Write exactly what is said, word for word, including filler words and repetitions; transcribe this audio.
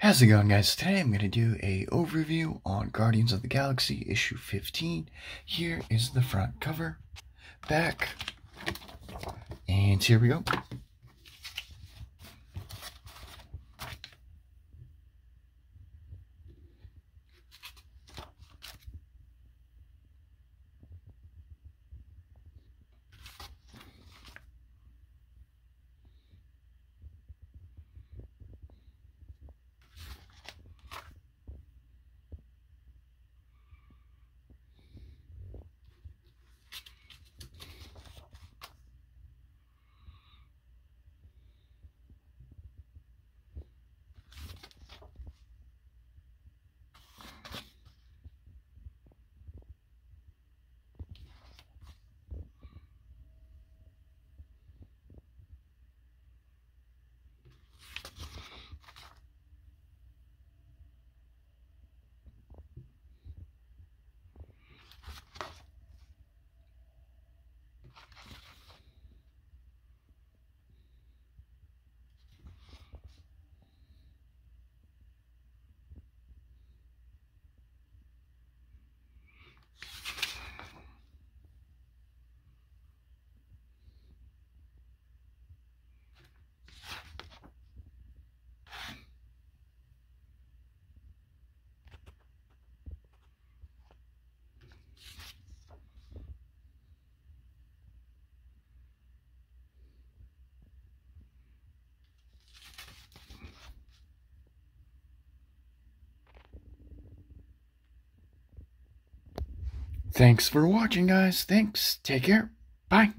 How's it going, guys? Today I'm going to do a overview on Guardians of the Galaxy issue fifteen. Here is the front cover, back, and here we go. Thanks for watching, guys. Thanks. Take care. Bye.